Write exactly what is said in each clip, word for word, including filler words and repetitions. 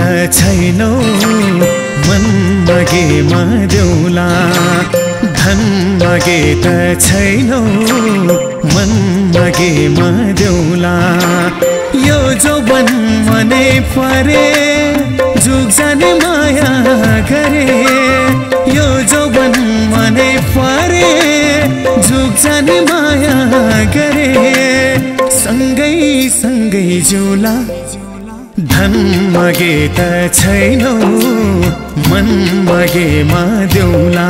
त छैनौ मन मागे मा देउला, धन मागे त छैनौ मन मागे मा देउला। यो जोबन मने परे जुग जाने माया करे, यो जोबन मने परे जुग जाने माया करे। संगै संगै जिउला, धन मागे त छैनौ मन मागे मा देउला।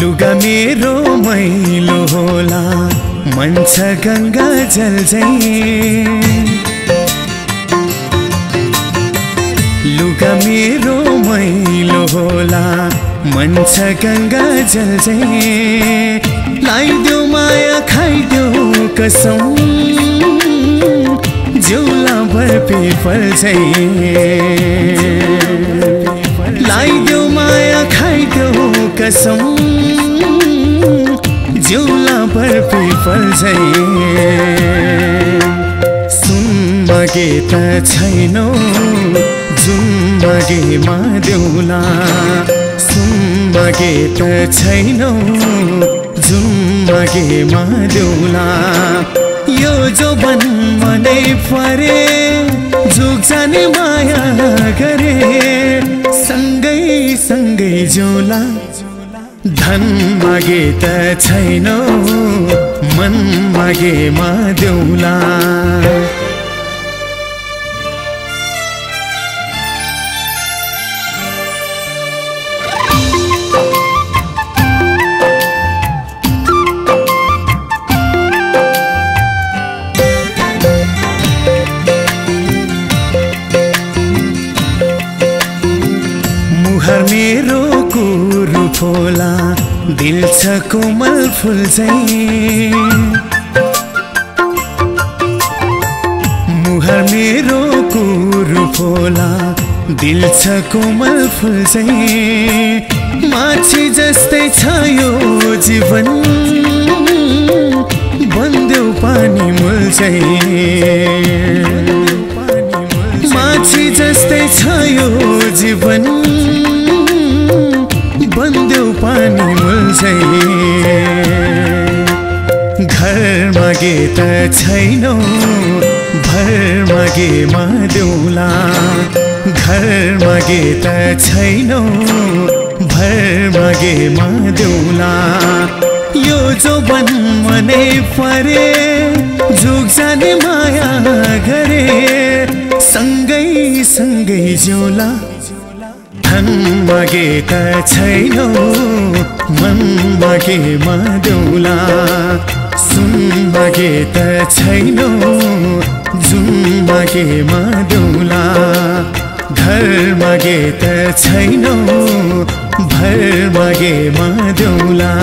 लुगा मेरो मैलो होला, मन छ गंगा जल झैं। लुगा मेरो मैलो होला, मन छ गंगा जल झैं। लाइदेऊ माया खाइदेऊ कसम, जिउला भर पिपल झैं। लाइदेऊ माया खाइदेऊ कसम, जिउला पर पिपल झैं। सुन मागे त छैनौ जुन मागे मा देउला, सुन मागे त छैनौ जुन मागे मा देउला। यो जोबन मनै परे जुग जाने माया करे, संगै संगै जिउला। धन मागे त छैनौ मन मागे मा देउला। मुहर मेरो कुरु फोला, दिल छ कोमल फूल झैं। मुहर मेरो कुरु फोला, दिल छ कोमल फूल झैं। माछी जस्तै छ यो जीवन, बन्देऊ पानी मूल झैं। माछी जस्तै छ यो जीवन, बन्देऊ पानी मूल झैं। घर मागे त छैनौ भर मागे मा देउला, घर मागे त छैनौ भर मागे मा देउला। यो जोबन मनै परे जुग जाने माया गरे, संगै संगै जिउला। धन मागे त छैनौ मन मागे मा देउला, सुन मागे त छैनौ जुन मागे मा देउला। घर मागे त छैनौ भर मागे मा देउला।